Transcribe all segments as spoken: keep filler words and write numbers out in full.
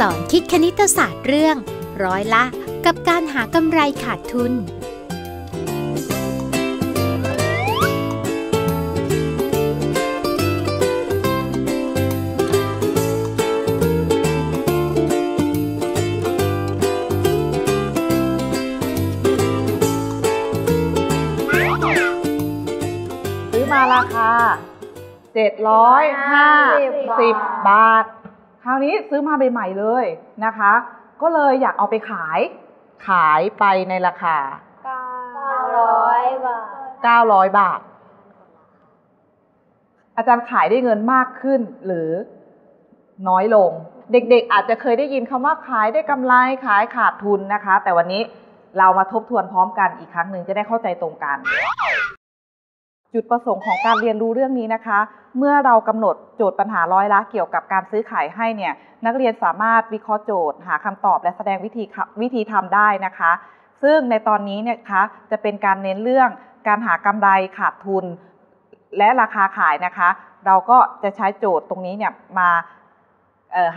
สอนคิดคณิตศาสตร์เรื่องร้อยละกับการหากำไรขาดทุนซื้อมาราคาเจ็ดร้อยห้าสิบบาทคราวนี้ซื้อมาใหม่ๆเลยนะคะก็เลยอยากเอาไปขายขายไปในราคาเก้าร้อยบาทเก้าร้อยบาทอาจารย์ขายได้เงินมากขึ้นหรือน้อยลงเด็กๆอาจจะเคยได้ยินคำว่าขายได้กำไรขายขาดทุนนะคะแต่วันนี้เรามาทบทวนพร้อมกันอีกครั้งหนึ่งจะได้เข้าใจตรงกันจุดประสงค์ของการเรียนรู้เรื่องนี้นะคะเมื่อเรากำหนดโจทย์ปัญหาร้อยละเกี่ยวกับการซื้อขายให้เนี่ยนักเรียนสามารถวิเคราะห์โจทย์หาคำตอบและแสดงวิธีวิธีทำได้นะคะซึ่งในตอนนี้เนี่ยคะจะเป็นการเน้นเรื่องการหากำไรขาดทุนและราคาขายนะคะเราก็จะใช้โจทย์ตรงนี้เนี่ยมา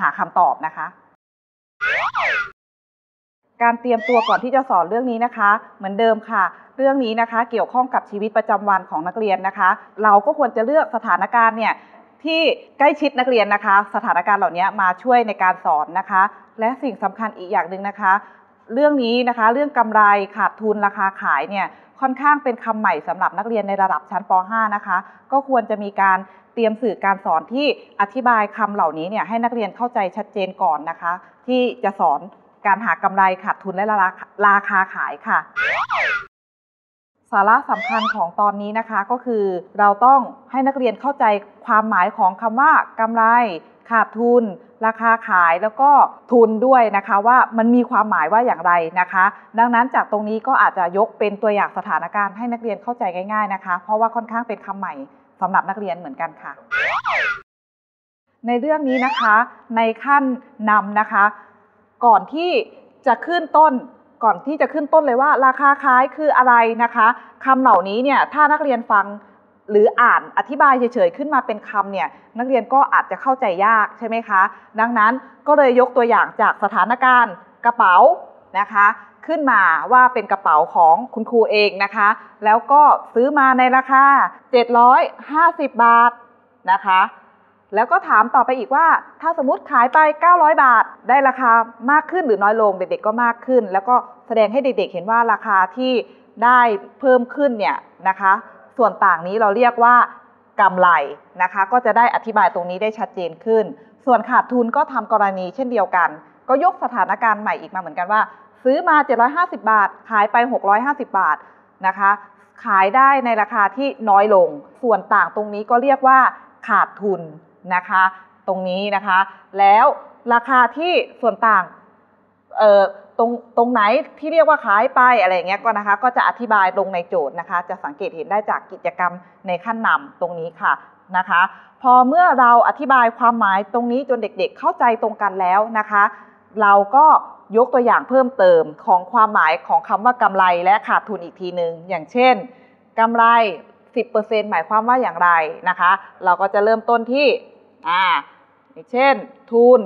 หาคำตอบนะคะการเตรียมตัวก่อนที่จะสอนเรื่องนี้นะคะเหมือนเดิมค่ะเรื่องนี้นะคะเกี่ยวข้องกับชีวิตประจำวันของนักเรียนนะคะเราก็ควรจะเลือกสถานการณ์เนี่ยที่ใกล้ชิดนักเรียนนะคะสถานการณ์เหล่านี้มาช่วยในการสอนนะคะและสิ่งสำคัญอีกอย่างหนึ่งนะคะเรื่องนี้นะคะเรื่องกำไรขาดทุนราคาขายเนี่ยค่อนข้างเป็นคำใหม่สำหรับนักเรียนในระดับชั้นป ห้า นะคะก็ควรจะมีการเตรียมสื่อการสอนที่อธิบายคำเหล่านี้เนี่ยให้นักเรียนเข้าใจชัดเจนก่อนนะคะที่จะสอนการหากำไรขาดทุนและราคาขายค่ะสาระสำคัญของตอนนี้นะคะก็คือเราต้องให้นักเรียนเข้าใจความหมายของคำว่ากำไรขาดทุนราคาขายแล้วก็ทุนด้วยนะคะว่ามันมีความหมายว่าอย่างไรนะคะดังนั้นจากตรงนี้ก็อาจจะยกเป็นตัวอย่างสถานการณ์ให้นักเรียนเข้าใจง่ายๆนะคะเพราะว่าค่อนข้างเป็นคำใหม่สำหรับนักเรียนเหมือนกันค่ะในเรื่องนี้นะคะในขั้นนำนะคะก่อนที่จะขึ้นต้นก่อนที่จะขึ้นต้นเลยว่าราคาขายคืออะไรนะคะคำเหล่านี้เนี่ยถ้านักเรียนฟังหรืออ่านอธิบายเฉยๆขึ้นมาเป็นคำเนี่ยนักเรียนก็อาจจะเข้าใจยากใช่ไหมคะดังนั้นก็เลยยกตัวอย่างจากสถานการณ์กระเป๋านะคะขึ้นมาว่าเป็นกระเป๋าของคุณครูเองนะคะแล้วก็ซื้อมาในราคาเจ็ดร้อยห้าสิบบาทนะคะแล้วก็ถามต่อไปอีกว่าถ้าสมมติขายไปเก้าร้อยบาทได้ราคามากขึ้นหรือน้อยลงเด็กๆก็มากขึ้นแล้วก็แสดงให้เด็กๆเห็นว่าราคาที่ได้เพิ่มขึ้นเนี่ยนะคะส่วนต่างนี้เราเรียกว่ากำไรนะคะก็จะได้อธิบายตรงนี้ได้ชัดเจนขึ้นส่วนขาดทุนก็ทำกรณีเช่นเดียวกันก็ยกสถานการณ์ใหม่อีกมาเหมือนกันว่าซื้อมาเจ็ดร้อยห้าสิบบาทขายไปหกร้อยห้าสิบบาทนะคะขายได้ในราคาที่น้อยลงส่วนต่างตรงนี้ก็เรียกว่าขาดทุนนะคะตรงนี้นะคะแล้วราคาที่ส่วนต่างเอ่อตรงตรงไหนที่เรียกว่าขายไปอะไรอย่างเงี้ยก็นะคะก็จะอธิบายลงในโจทย์นะคะจะสังเกตเห็นได้จากกิจกรรมในขั้นนำตรงนี้ค่ะนะคะพอเมื่อเราอธิบายความหมายตรงนี้จนเด็กๆเข้าใจตรงกันแล้วนะคะเราก็ยกตัวอย่างเพิ่มเติมของความหมายของคำว่ากำไรและขาดทุนอีกทีนึงอย่างเช่นกำไร สิบเปอร์เซ็นต์ หมายความว่าอย่างไรนะคะเราก็จะเริ่มต้นที่อ่าเช่นทุน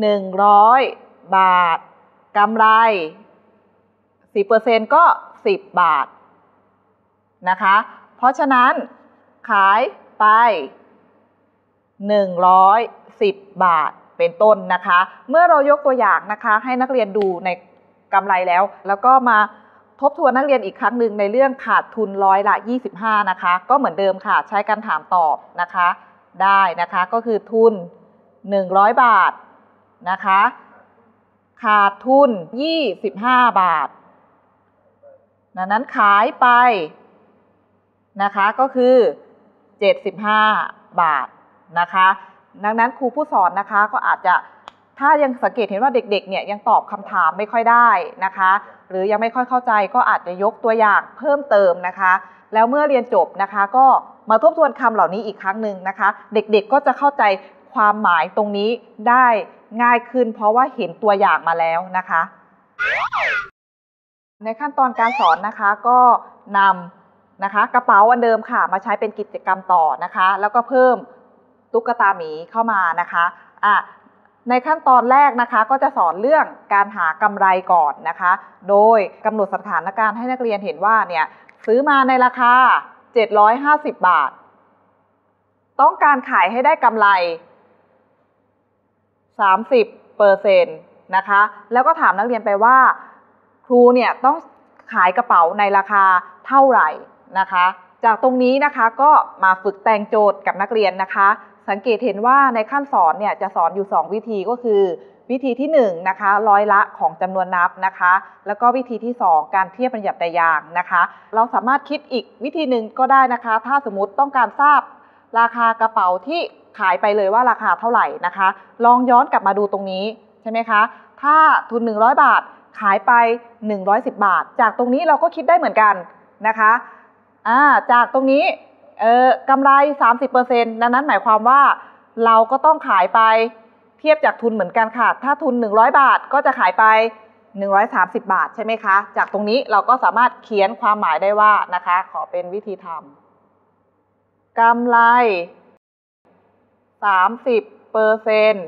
หนึ่งร้อยบาทกำไร สิบเปอร์เซ็นต์ ก็สิบบาทนะคะเพราะฉะนั้นขายไปหนึ่งร้อยสิบบาทเป็นต้นนะคะเมื่อเรายกตัวอย่างนะคะให้นักเรียนดูในกำไรแล้วแล้วก็มาทบทวนนักเรียนอีกครั้งหนึ่งในเรื่องขาดทุนร้อยละยี่สิบห้านะคะก็เหมือนเดิมค่ะใช้การถามตอบนะคะได้นะคะก็คือทุนหนึ่งร้อยบาทนะคะขาดทุนยี่สิบห้าบาทดังนั้นขายไปนะคะก็คือเจ็ดสิบห้าบาทนะคะดังนั้นครูผู้สอนนะคะก็อาจจะถ้ายังสังเกตเห็นว่าเด็กๆเนี่ยยังตอบคำถามไม่ค่อยได้นะคะหรือยังไม่ค่อยเข้าใจก็อาจจะยกตัวอย่างเพิ่มเติมนะคะแล้วเมื่อเรียนจบนะคะก็มาทบทวนคำเหล่านี้อีกครั้งหนึ่งนะคะเด็กๆก็จะเข้าใจความหมายตรงนี้ได้ง่ายขึ้นเพราะว่าเห็นตัวอย่างมาแล้วนะคะในขั้นตอนการสอนนะคะก็นำนะคะกระเป๋าอันเดิมค่ะมาใช้เป็นกิจกรรมต่อนะคะแล้วก็เพิ่มตุ๊กตาหมีเข้ามานะคะอ่ะ ในขั้นตอนแรกนะคะก็จะสอนเรื่องการหากำไรก่อนนะคะโดยกำหนดสถานการณ์ให้นักเรียนเห็นว่าเนี่ยซื้อมาในราคาเจ็ดร้อยห้าสิบบาทต้องการขายให้ได้กำไร สามสิบเปอร์เซ็นต์ นะคะแล้วก็ถามนักเรียนไปว่าครูเนี่ยต้องขายกระเป๋าในราคาเท่าไหร่นะคะจากตรงนี้นะคะก็มาฝึกแต่งโจทย์กับนักเรียนนะคะสังเกตเห็นว่าในขั้นสอนเนี่ยจะสอนอยู่สองวิธีก็คือวิธีที่หนึ่งนะคะร้อยละของจำนวนนับนะคะแล้วก็วิธีที่สองการเทียบบัญญัติแต่ยางนะคะเราสามารถคิดอีกวิธีหนึ่งก็ได้นะคะถ้าสมมติต้องการทราบราคากระเป๋าที่ขายไปเลยว่าราคาเท่าไหร่นะคะลองย้อนกลับมาดูตรงนี้ใช่ไหมคะถ้าทุนหนึ่งร้อยบาทขายไปหนึ่งร้อยสิบบาทจากตรงนี้เราก็คิดได้เหมือนกันนะคะอ่าจากตรงนี้เอ่อกำไร สามสิบเปอร์เซ็นต์ ดังนั้นหมายความว่าเราก็ต้องขายไปเทียบจากทุนเหมือนกันค่ะถ้าทุนหนึ่งร้อยบาทก็จะขายไปหนึ่งร้อยสามสิบบาทใช่ไหมคะจากตรงนี้เราก็สามารถเขียนความหมายได้ว่านะคะขอเป็นวิธีทำกำไร สามสิบเปอร์เซ็นต์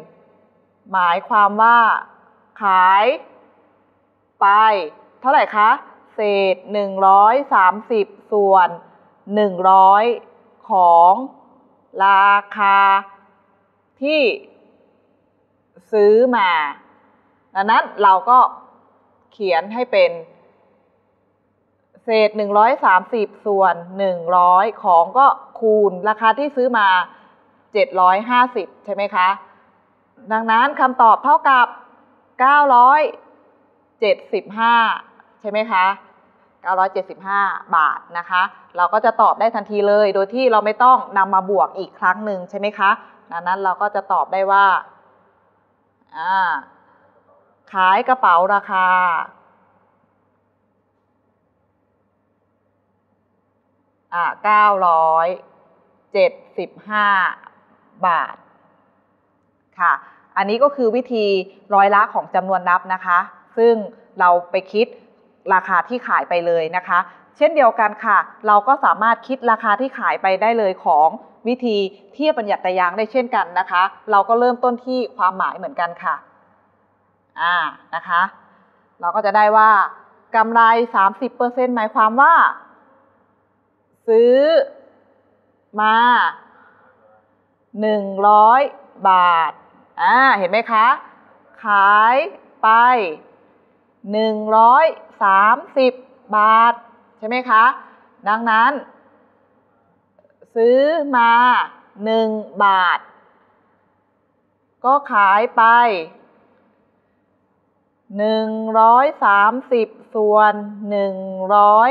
หมายความว่าขายไปเท่าไหร่คะเศษหนึ่งร้อยสามสิบส่วนหนึ่งร้อยของราคาที่ซื้อมาดังนั้นเราก็เขียนให้เป็นเศษหนึ่งร้อยสามสิบส่วนหนึ่งร้อยของก็คูณราคาที่ซื้อมาเจ็ดร้อยห้าสิบใช่ไหมคะดังนั้นคำตอบเท่ากับเก้าร้อยเจ็ดสิบห้าใช่ไหมคะเก้าร้อยเจ็ดสิบห้าบาทนะคะเราก็จะตอบได้ทันทีเลยโดยที่เราไม่ต้องนำมาบวกอีกครั้งหนึ่งใช่ไหมคะดังนั้นเราก็จะตอบได้ว่าขายกระเป๋าราคาเก้าร้อยเจ็ดสิบห้าบาทค่ะอันนี้ก็คือวิธีร้อยละของจำนวนนับนะคะซึ่งเราไปคิดราคาที่ขายไปเลยนะคะเช่นเดียวกันค่ะเราก็สามารถคิดราคาที่ขายไปได้เลยของวิธีเทียบบัญญัติแต่ยางได้เช่นกันนะคะเราก็เริ่มต้นที่ความหมายเหมือนกันค่ะอ่านะคะเราก็จะได้ว่ากำไร สามสิบเปอร์เซ็นต์ หมายความว่าซื้อมาหนึ่งร้อยบาทอ่าเห็นไหมคะขายไปหนึ่งร้อยสามสิบบาทใช่ไหมคะดังนั้นซื้อมาหนึ่งบาทก็ขายไปหนึ่งร้อยสามสิบส่วนหนึ่งร้อย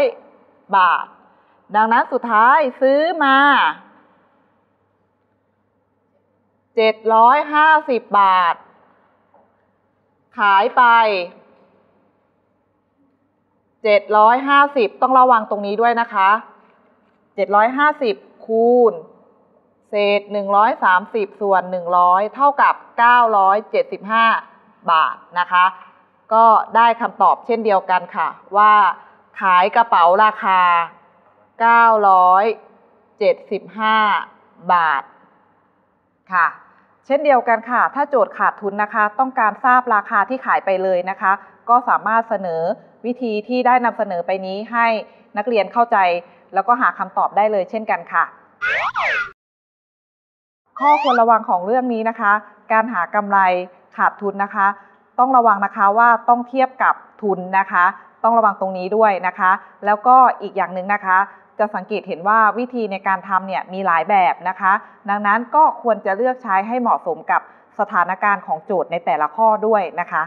บาทดังนั้นสุดท้ายซื้อมาเจ็ดร้อยห้าสิบบาทขายไปเจ็ดร้อยห้าสิบต้องระวังตรงนี้ด้วยนะคะเจ็ดร้อยห้าสิบคูณเศษหนึ่งร้อยสามสิบส่วนหนึ่งร้อยเท่ากับเก้าร้อยเจ็ดสิบห้าบาทนะคะก็ได้คำตอบเช่นเดียวกันค่ะว่าขายกระเป๋าราคาเก้าร้อยเจ็ดสิบห้าบาทค่ะเช่นเดียวกันค่ะถ้าโจทย์ขาดทุนนะคะต้องการทราบราคาที่ขายไปเลยนะคะก็สามารถเสนอวิธีที่ได้นำเสนอไปนี้ให้นักเรียนเข้าใจแล้วก็หาคำตอบได้เลยเช่นกันค่ะข้อควรระวังของเรื่องนี้นะคะการหากำไรขาดทุนนะคะต้องระวังนะคะว่าต้องเทียบกับทุนนะคะต้องระวังตรงนี้ด้วยนะคะแล้วก็อีกอย่างหนึ่งนะคะจะสังเกตเห็นว่าวิธีในการทำเนี่ยมีหลายแบบนะคะดังนั้นก็ควรจะเลือกใช้ให้เหมาะสมกับสถานการณ์ของโจทย์ในแต่ละข้อด้วยนะคะ